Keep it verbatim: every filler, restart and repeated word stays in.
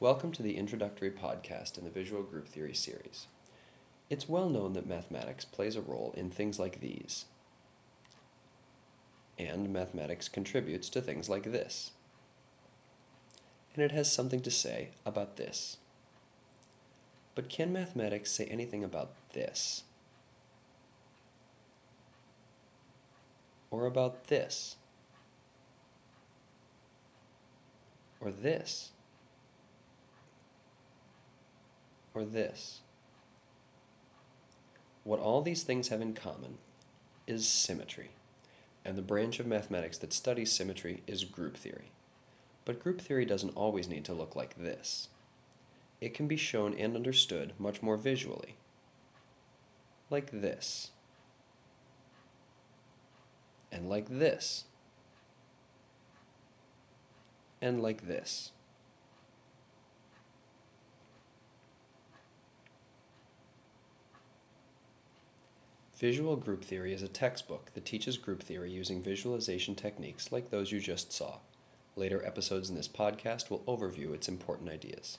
Welcome to the introductory podcast in the Visual Group Theory series. It's well known that mathematics plays a role in things like these, and mathematics contributes to things like this, and it has something to say about this. But can mathematics say anything about this? Or about this? Or this? Or this? What all these things have in common is symmetry, and the branch of mathematics that studies symmetry is group theory. But group theory doesn't always need to look like this. It can be shown and understood much more visually, like this, and like this, and like this. Visual group theory is a textbook that teaches group theory using visualization techniques like those you just saw. Later episodes in this podcast will overview its important ideas.